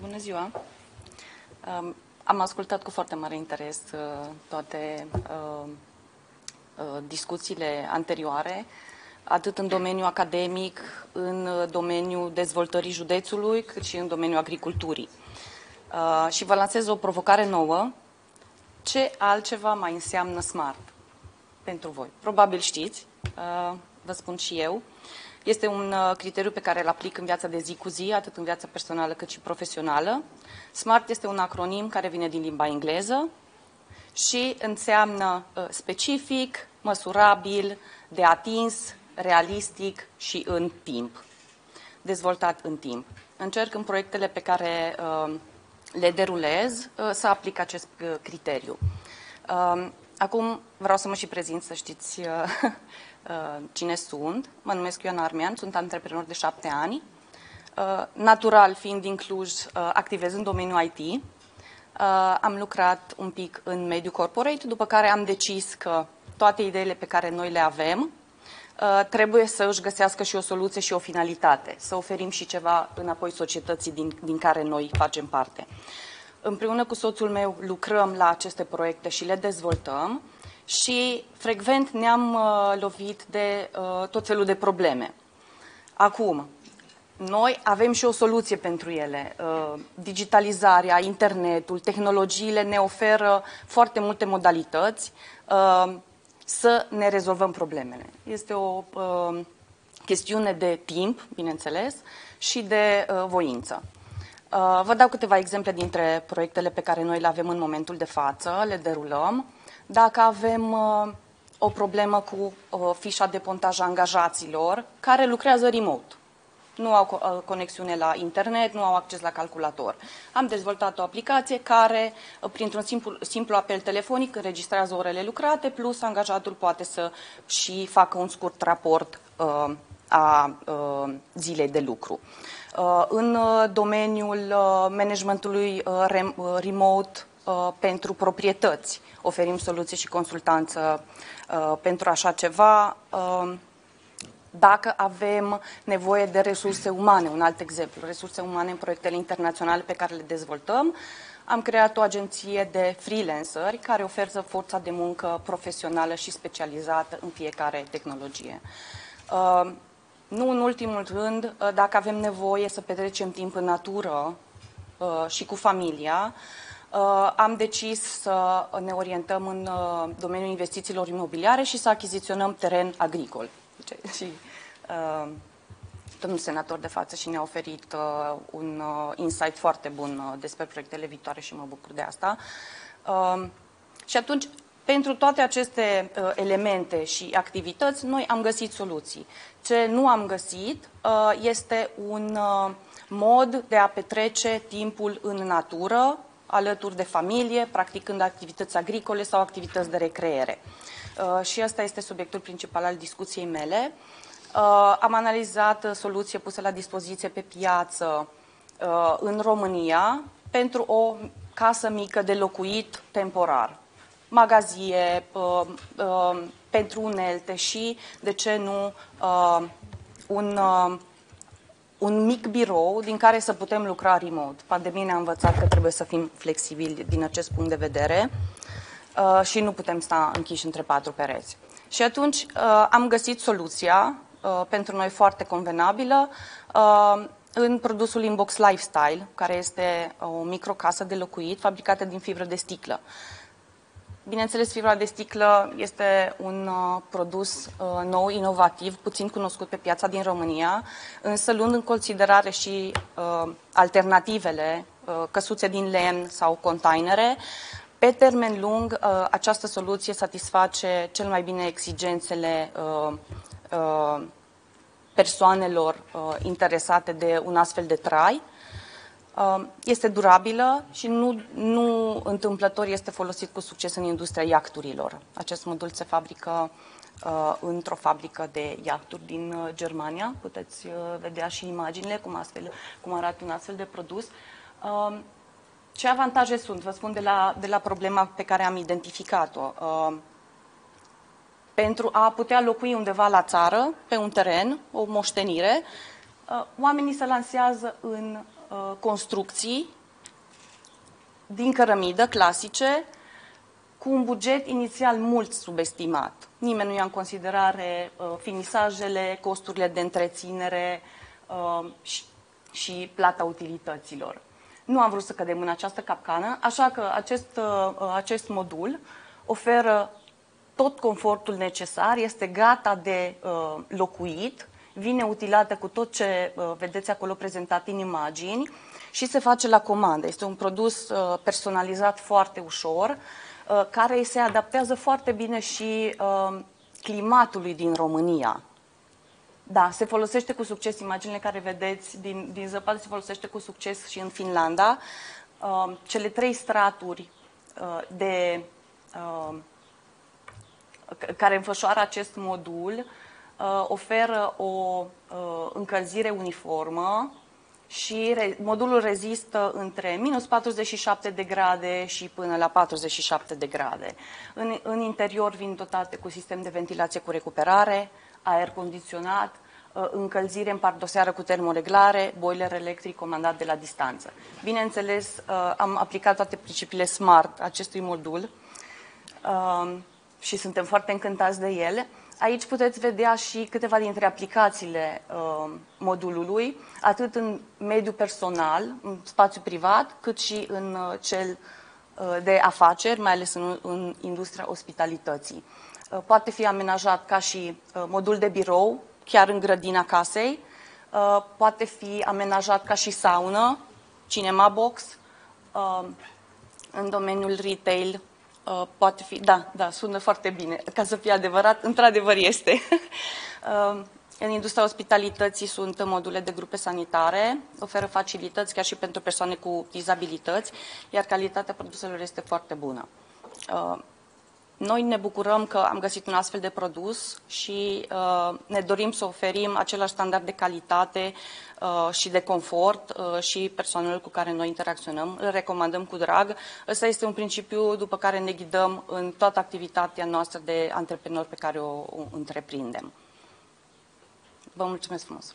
Bună ziua! Am ascultat cu foarte mare interes toate discuțiile anterioare, atât în domeniul academic, în domeniul dezvoltării județului, cât și în domeniul agriculturii. Și vă lansez o provocare nouă. Ce altceva mai înseamnă SMART pentru voi? Probabil știți, vă spun și eu. Este un criteriu pe care îl aplic în viața de zi cu zi, atât în viața personală cât și profesională. SMART este un acronim care vine din limba engleză și înseamnă specific, măsurabil, de atins, realistic și în timp. Dezvoltat în timp. Încerc în proiectele pe care le derulez să aplic acest criteriu. Acum vreau să mă și prezint, să știți cine sunt. Mă numesc Ioana Armean, sunt antreprenor de 7 ani. Natural fiind din Cluj, activez în domeniul IT. Am lucrat un pic în mediul corporate, după care am decis că toate ideile pe care noi le avem trebuie să își găsească și o soluție și o finalitate, să oferim și ceva înapoi societății din care noi facem parte. Împreună cu soțul meu lucrăm la aceste proiecte și le dezvoltăm și frecvent ne-am lovit de tot felul de probleme. Acum, noi avem și o soluție pentru ele. Digitalizarea, internetul, tehnologiile ne oferă foarte multe modalități să ne rezolvăm problemele. Este o chestiune de timp, bineînțeles, și de voință. Vă dau câteva exemple dintre proiectele pe care noi le avem în momentul de față, le derulăm. Dacă avem o problemă cu fișa de pontaj a angajaților care lucrează remote, nu au conexiune la internet, nu au acces la calculator, am dezvoltat o aplicație care, printr-un simplu apel telefonic, înregistrează orele lucrate, plus angajatul poate să și facă un scurt raport a zilei de lucru. În domeniul managementului remote pentru proprietăți oferim soluții și consultanță pentru așa ceva. Dacă avem nevoie de resurse umane, un alt exemplu, resurse umane în proiectele internaționale pe care le dezvoltăm, am creat o agenție de freelanceri care oferă forța de muncă profesională și specializată în fiecare tehnologie. Nu în ultimul rând, dacă avem nevoie să petrecem timp în natură și cu familia, am decis să ne orientăm în domeniul investițiilor imobiliare și să achiziționăm teren agricol. Și domnul senator de față și ne-a oferit un insight foarte bun despre proiectele viitoare și mă bucur de asta. Și atunci, pentru toate aceste elemente și activități, noi am găsit soluții. Ce nu am găsit este un mod de a petrece timpul în natură, alături de familie, practicând activități agricole sau activități de recreere. Și asta este subiectul principal al discuției mele. Am analizat soluție pusă la dispoziție pe piață în România pentru o casă mică de locuit temporar. Magazie, pentru unelte și, de ce nu, un mic birou din care să putem lucra remote. Pandemia ne-a învățat că trebuie să fim flexibili din acest punct de vedere și nu putem sta închiși între 4 pereți. Și atunci am găsit soluția pentru noi foarte convenabilă în produsul Inbox Lifestyle, care este o microcasă de locuit fabricată din fibră de sticlă. Bineînțeles, fibra de sticlă este un produs nou, inovativ, puțin cunoscut pe piața din România, însă luând în considerare și alternativele, căsuțe din lemn sau containere, pe termen lung această soluție satisface cel mai bine exigențele persoanelor interesate de un astfel de trai. Este durabilă și nu întâmplător este folosit cu succes în industria iahturilor. Acest modul se fabrică într-o fabrică de iahturi din Germania. Puteți vedea și imaginile cum arată un astfel de produs. Ce avantaje sunt? Vă spun de la problema pe care am identificat-o. Pentru a putea locui undeva la țară, pe un teren, o moștenire, oamenii se lansează în construcții din cărămidă, clasice, cu un buget inițial mult subestimat. Nimeni nu ia în considerare finisajele, costurile de întreținere și plata utilităților. Nu am vrut să cădem în această capcană, așa că acest modul oferă tot confortul necesar, este gata de locuit, vine utilată cu tot ce vedeți acolo prezentat în imagini și se face la comandă. Este un produs personalizat foarte ușor, care se adaptează foarte bine și climatului din România. Da, se folosește cu succes, imaginile care vedeți din zăpadă se folosește cu succes și în Finlanda. Cele trei straturi care înfășoară acest modul oferă o încălzire uniformă și modulul rezistă între minus 47 de grade și până la 47 de grade. În interior vin dotate cu sistem de ventilație cu recuperare, aer condiționat, încălzire în pardoseară cu termoreglare, boiler electric comandat de la distanță. Bineînțeles, am aplicat toate principiile SMART acestui modul și suntem foarte încântați de ele. Aici puteți vedea și câteva dintre aplicațiile modulului, atât în mediul personal, în spațiu privat, cât și în cel de afaceri, mai ales în industria ospitalității. Poate fi amenajat ca și modul de birou, chiar în grădina casei, poate fi amenajat ca și saună, cinema box, în domeniul retail. Poate fi, da, sună foarte bine, ca să fie adevărat, într-adevăr este. În industria ospitalității sunt module de grupe sanitare, oferă facilități chiar și pentru persoane cu dizabilități, iar calitatea produselor este foarte bună. Noi ne bucurăm că am găsit un astfel de produs și ne dorim să oferim același standard de calitate și de confort și persoanelor cu care noi interacționăm. Îl recomandăm cu drag. Ăsta este un principiu după care ne ghidăm în toată activitatea noastră de antreprenor pe care o întreprindem. Vă mulțumesc frumos!